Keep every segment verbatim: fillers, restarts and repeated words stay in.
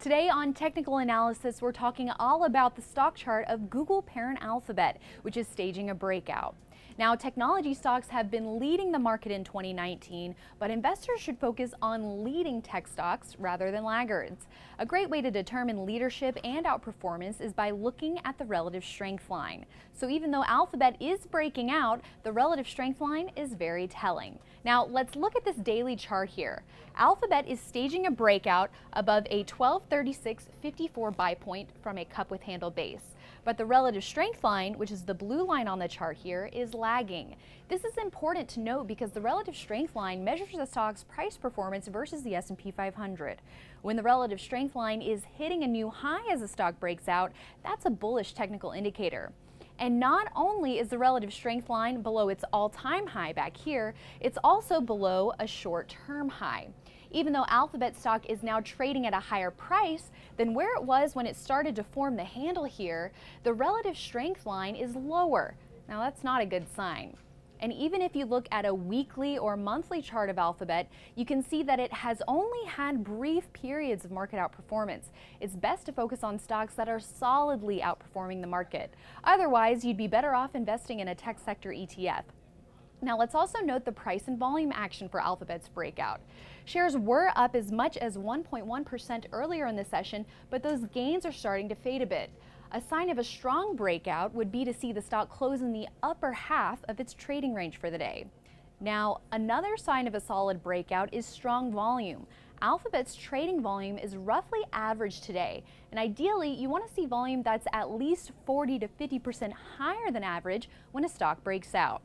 Today on Technical Analysis, we're talking all about the stock chart of Google parent Alphabet, which is staging a breakout. Now, technology stocks have been leading the market in twenty nineteen, but investors should focus on leading tech stocks rather than laggards. A great way to determine leadership and outperformance is by looking at the relative strength line. So even though Alphabet is breaking out, the relative strength line is very telling. Now, let's look at this daily chart here. Alphabet is staging a breakout above a twelve thirty-six fifty-four buy point from a cup with handle base. But the relative strength line, which is the blue line on the chart here, is lagging. This is important to note because the relative strength line measures the stock's price performance versus the S and P five hundred. When the relative strength line is hitting a new high as the stock breaks out, that's a bullish technical indicator. And not only is the relative strength line below its all-time high back here, it's also below a short-term high. Even though Alphabet stock is now trading at a higher price than where it was when it started to form the handle here, the relative strength line is lower. Now that's not a good sign. And even if you look at a weekly or monthly chart of Alphabet, you can see that it has only had brief periods of market outperformance. It's best to focus on stocks that are solidly outperforming the market. Otherwise, you'd be better off investing in a tech sector E T F. Now let's also note the price and volume action for Alphabet's breakout. Shares were up as much as one point one percent earlier in the session, but those gains are starting to fade a bit. A sign of a strong breakout would be to see the stock close in the upper half of its trading range for the day. Now, another sign of a solid breakout is strong volume. Alphabet's trading volume is roughly average today, and ideally you want to see volume that's at least forty to fifty percent higher than average when a stock breaks out.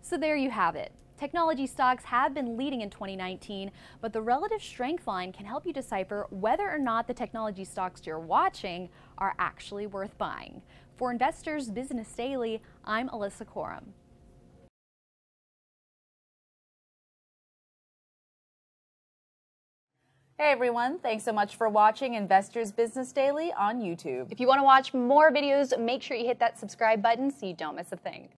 So there you have it. Technology stocks have been leading in twenty nineteen, but the relative strength line can help you decipher whether or not the technology stocks you're watching are actually worth buying. For Investors Business Daily, I'm Alyssa Corum. Hey everyone, thanks so much for watching Investors Business Daily on YouTube. If you want to watch more videos, make sure you hit that subscribe button so you don't miss a thing.